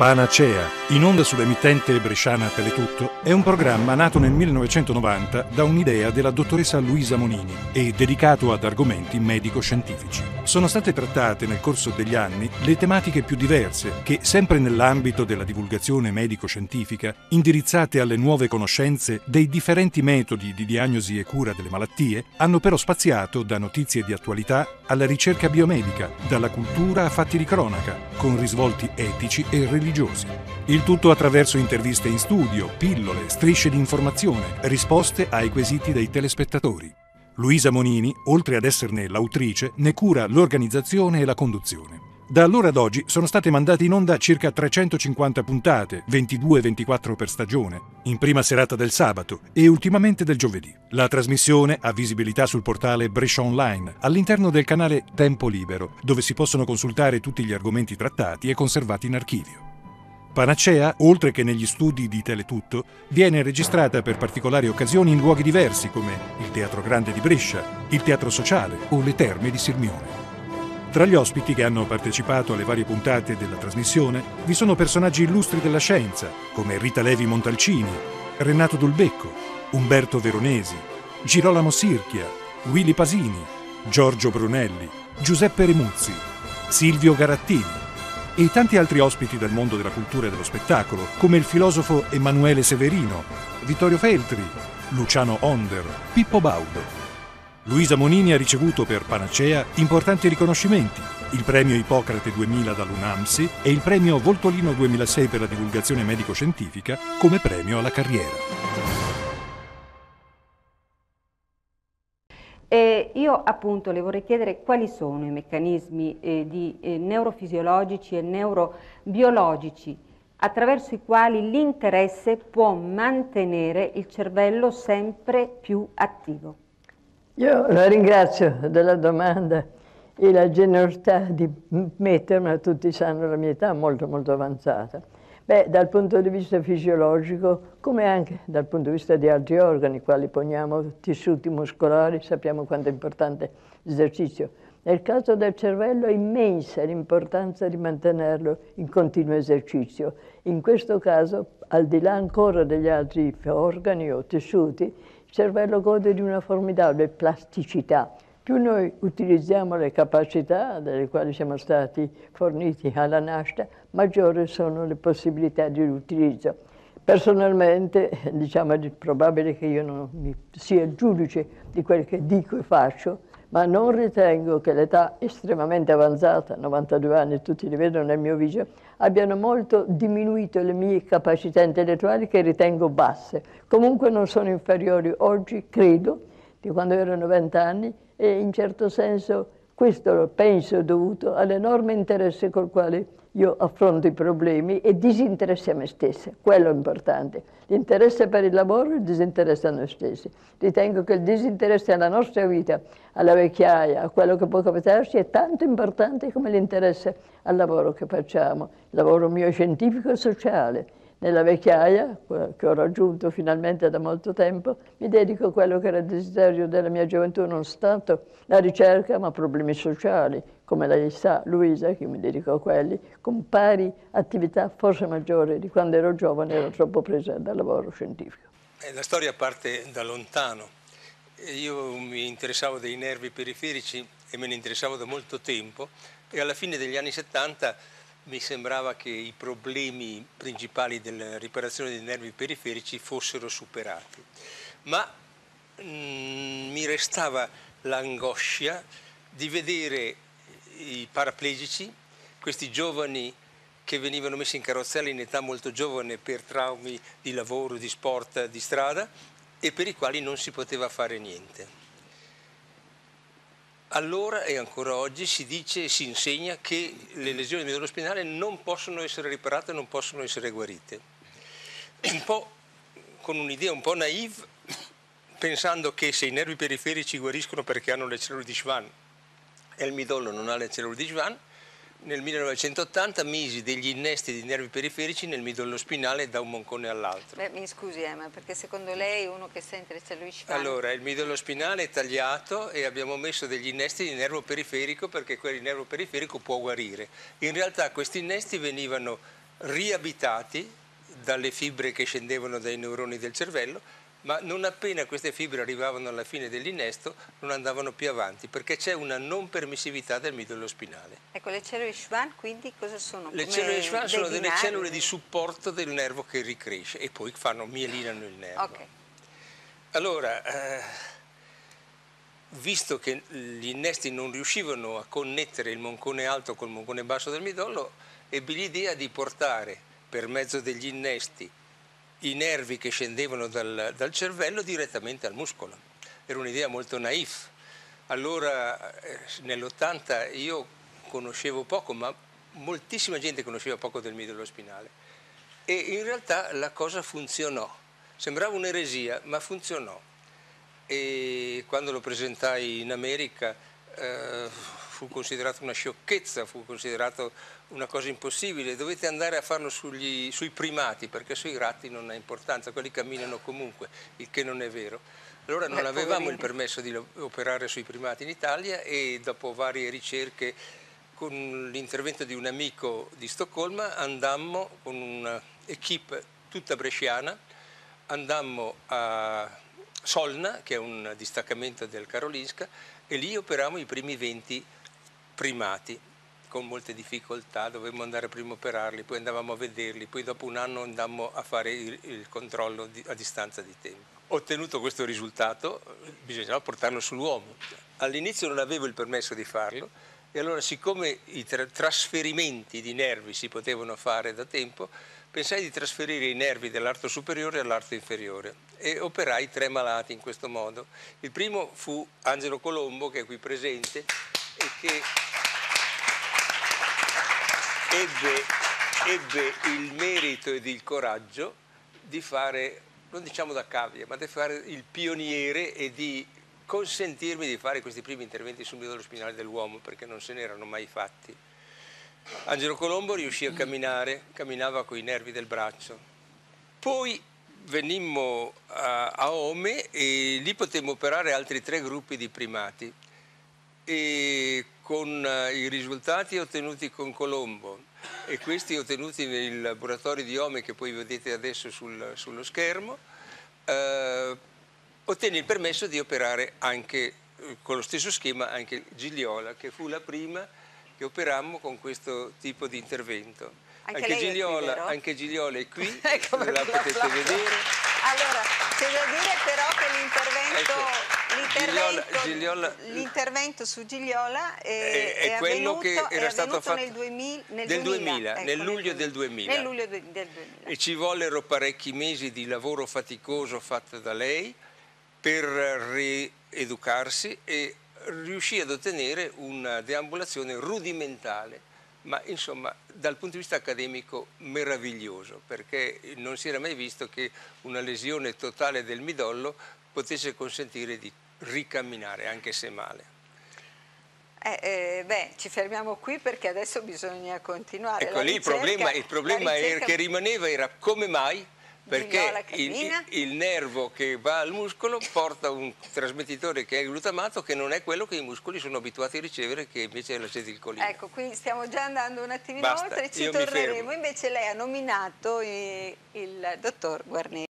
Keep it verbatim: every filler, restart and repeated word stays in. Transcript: Panacea, in onda sull'emittente bresciana TeleTutto, è un programma nato nel millenovecentonovanta da un'idea della dottoressa Luisa Monini e dedicato ad argomenti medico-scientifici. Sono state trattate nel corso degli anni le tematiche più diverse che, sempre nell'ambito della divulgazione medico-scientifica, indirizzate alle nuove conoscenze dei differenti metodi di diagnosi e cura delle malattie, hanno però spaziato da notizie di attualità alla ricerca biomedica, dalla cultura a fatti di cronaca, con risvolti etici e religiosi. Il tutto attraverso interviste in studio, pillole, strisce di informazione, risposte ai quesiti dei telespettatori. Luisa Monini, oltre ad esserne l'autrice, ne cura l'organizzazione e la conduzione. Da allora ad oggi sono state mandate in onda circa trecentocinquanta puntate, ventidue ventiquattro per stagione, in prima serata del sabato e ultimamente del giovedì. La trasmissione ha visibilità sul portale Brescia Online, all'interno del canale Tempo Libero, dove si possono consultare tutti gli argomenti trattati e conservati in archivio. Panacea, oltre che negli studi di TeleTutto, viene registrata per particolari occasioni in luoghi diversi come il Teatro Grande di Brescia, il Teatro Sociale o le Terme di Sirmione. Tra gli ospiti che hanno partecipato alle varie puntate della trasmissione vi sono personaggi illustri della scienza, come Rita Levi Montalcini, Renato Dulbecco, Umberto Veronesi, Girolamo Sirchia, Willy Pasini, Giorgio Brunelli, Giuseppe Remuzzi, Silvio Garattini e tanti altri ospiti del mondo della cultura e dello spettacolo, come il filosofo Emanuele Severino, Vittorio Feltri, Luciano Onder, Pippo Baudo. Luisa Monini ha ricevuto per Panacea importanti riconoscimenti, il premio Ippocrate duemila dall'UNAMSI e il premio Voltolino duemilasei per la divulgazione medico-scientifica come premio alla carriera. Eh, io appunto le vorrei chiedere quali sono i meccanismi eh, di, eh, neurofisiologici e neurobiologici attraverso i quali l'interesse può mantenere il cervello sempre più attivo. Io la ringrazio della domanda e la generosità di mettermela, tutti sanno la mia età molto molto avanzata. Beh, dal punto di vista fisiologico, come anche dal punto di vista di altri organi, quali poniamo tessuti muscolari, sappiamo quanto è importante l'esercizio. Nel caso del cervello è immensa l'importanza di mantenerlo in continuo esercizio. In questo caso, al di là ancora degli altri organi o tessuti, il cervello gode di una formidabile plasticità. Più noi utilizziamo le capacità delle quali siamo stati forniti alla nascita, maggiori sono le possibilità di utilizzo. Personalmente, diciamo, è probabile che io non mi sia il giudice di quel che dico e faccio, ma non ritengo che l'età estremamente avanzata, novantadue anni, tutti li vedono nel mio video, abbiano molto diminuito le mie capacità intellettuali che ritengo basse. Comunque non sono inferiori oggi, credo, di quando erano venti anni e in certo senso questo lo penso dovuto all'enorme interesse col quale io affronto i problemi e disinteresse a me stessa, quello è importante. L'interesse per il lavoro e il disinteresse a noi stessi. Ritengo che il disinteresse alla nostra vita, alla vecchiaia, a quello che può capitarci è tanto importante come l'interesse al lavoro che facciamo, il lavoro mio scientifico e sociale. Nella vecchiaia, che ho raggiunto finalmente da molto tempo, mi dedico a quello che era il desiderio della mia gioventù, non tanto la ricerca, ma problemi sociali, come lei sa Luisa, che mi dedico a quelli, con pari attività forse maggiore di quando ero giovane, ero troppo presa dal lavoro scientifico. La storia parte da lontano. Io mi interessavo dei nervi periferici e me ne interessavo da molto tempo e alla fine degli anni settanta mi sembrava che i problemi principali della riparazione dei nervi periferici fossero superati, ma mh, mi restava l'angoscia di vedere i paraplegici, questi giovani che venivano messi in carrozzella in età molto giovane per traumi di lavoro, di sport, di strada e per i quali non si poteva fare niente. Allora e ancora oggi si dice e si insegna che le lesioni medullospinali non possono essere riparate, non possono essere guarite. Un po' con un'idea un po' naive, pensando che se i nervi periferici guariscono perché hanno le cellule di Schwann e il midollo non ha le cellule di Schwann, nel millenovecentottanta misi degli innesti di nervi periferici nel midollo spinale da un moncone all'altro. Beh, mi scusi, eh, ma perché secondo lei uno che sente le cellule Schwann? Allora, il midollo spinale è tagliato e abbiamo messo degli innesti di nervo periferico perché quel nervo periferico può guarire. In realtà questi innesti venivano riabitati dalle fibre che scendevano dai neuroni del cervello, ma non appena queste fibre arrivavano alla fine dell'innesto non andavano più avanti, perché c'è una non permissività del midollo spinale. Ecco, le cellule Schwann quindi cosa sono? Le Come cellule Schwann sono delle dinamiche? cellule di supporto del nervo che ricresce e poi fanno mielinano il nervo. Okay. Allora, eh, visto che gli innesti non riuscivano a connettere il moncone alto col moncone basso del midollo, ebbi l'idea di portare per mezzo degli innesti i nervi che scendevano dal, dal cervello direttamente al muscolo. Era un'idea molto naif. Allora nell'ottanta io conoscevo poco, ma moltissima gente conosceva poco del midollo spinale, e in realtà la cosa funzionò. Sembrava un'eresia, ma funzionò. E quando lo presentai in America eh, fu considerato una sciocchezza, fu considerato una cosa impossibile. Dovete andare a farlo sugli, sui primati, perché sui ratti non ha importanza, quelli camminano comunque, il che non è vero. Allora non avevamo il permesso di operare sui primati in Italia, e dopo varie ricerche, con l'intervento di un amico di Stoccolma, andammo con un'equipe tutta bresciana, andammo a Solna, che è un distaccamento del Karolinska, e lì operammo i primi venti primati con molte difficoltà. Dovevamo andare prima a operarli, poi andavamo a vederli, poi dopo un anno andammo a fare il, il controllo di, a distanza di tempo. Ottenuto questo risultato, bisognava portarlo sull'uomo. All'inizio non avevo il permesso di farlo, e allora, siccome i tra trasferimenti di nervi si potevano fare da tempo, pensai di trasferire i nervi dell'arto superiore all'arto inferiore, e operai tre malati in questo modo. Il primo fu Angelo Colombo, che è qui presente, e che ebbe, ebbe il merito ed il coraggio di fare, non diciamo da cavia, ma di fare il pioniere e di consentirmi di fare questi primi interventi sul midollo spinale dell'uomo, perché non se n'erano mai fatti. Angelo Colombo riuscì a camminare, camminava con i nervi del braccio. Poi venimmo a, a Ome, e lì potemmo operare altri tre gruppi di primati, e con i risultati ottenuti con Colombo e questi ottenuti nel laboratorio di Ome, che poi vedete adesso sul, sullo schermo, eh, ottenni il permesso di operare anche con lo stesso schema anche Gigliola, che fu la prima che operammo con questo tipo di intervento. Anche, anche, Gigliola, anche Gigliola è qui, ecco, la potete la vedere. Allora, c'è da dire però che l'intervento ecco. su Gigliola è, è, è, è quello avvenuto, che era stato fatto nel duemila, nel, del duemila, duemila, ecco, nel luglio del duemila. Nel luglio del duemila. E ci vollero parecchi mesi di lavoro faticoso fatto da lei per rieducarsi, e riuscì ad ottenere una deambulazione rudimentale, ma insomma dal punto di vista accademico meraviglioso, perché non si era mai visto che una lesione totale del midollo potesse consentire di ricamminare anche se male. Eh, eh, beh, ci fermiamo qui, perché adesso bisogna continuare. Ecco, la lì ricerca, il problema, il problema ricerca... che rimaneva era come mai, perché il, il, il nervo che va al muscolo porta un trasmettitore che è il glutamato, che non è quello che i muscoli sono abituati a ricevere, che invece è l'acetilcolina. Ecco, qui stiamo già andando un attimino Basta, oltre, ci torneremo. Invece lei ha nominato il, il dottor Guarneri.